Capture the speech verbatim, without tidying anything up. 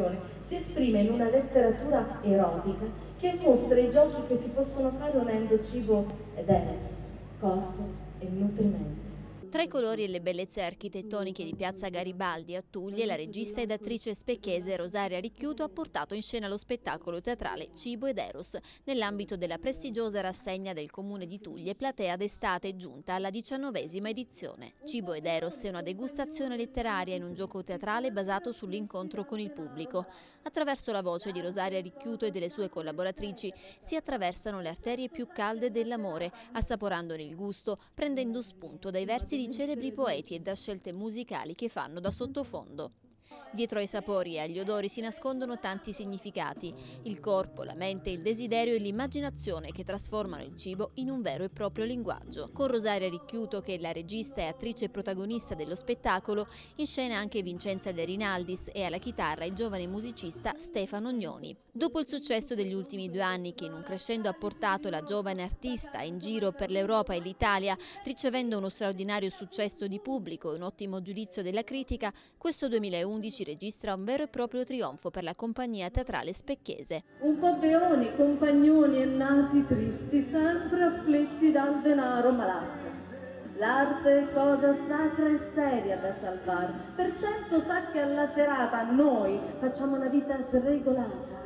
passione si esprime in una letteratura erotica che mostra i giochi che si possono fare unendo cibo ed eros, corpo e nutrimento. Tra i colori e le bellezze architettoniche di Piazza Garibaldi a Tuglie, la regista ed attrice specchese Rosaria Ricchiuto ha portato in scena lo spettacolo teatrale Cibo ed Eros nell'ambito della prestigiosa rassegna del comune di Tuglie Platea d'Estate, giunta alla diciannovesima edizione. Cibo ed Eros è una degustazione letteraria in un gioco teatrale basato sull'incontro con il pubblico. Attraverso la voce di Rosaria Ricchiuto e delle sue collaboratrici si attraversano le arterie più calde dell'amore, assaporandone il gusto, prendendo spunto dai versi di di celebri poeti e da scelte musicali che fanno da sottofondo. Dietro ai sapori e agli odori si nascondono tanti significati: il corpo, la mente, il desiderio e l'immaginazione che trasformano il cibo in un vero e proprio linguaggio. Con Rosaria Ricchiuto, che è la regista e attrice protagonista dello spettacolo, in scena anche Vincenza De Rinaldis e alla chitarra il giovane musicista Stefano Gnoni. Dopo il successo degli ultimi due anni, che in un crescendo ha portato la giovane artista in giro per l'Europa e l'Italia, ricevendo uno straordinario successo di pubblico e un ottimo giudizio della critica, questo duemilaundici registra un vero e proprio trionfo per la compagnia teatrale specchese. Un po' beoni, compagnoni e nati tristi, sempre afflitti dal denaro malato. L'arte è cosa sacra e seria da salvare, perciò sa che alla serata noi facciamo una vita sregolata.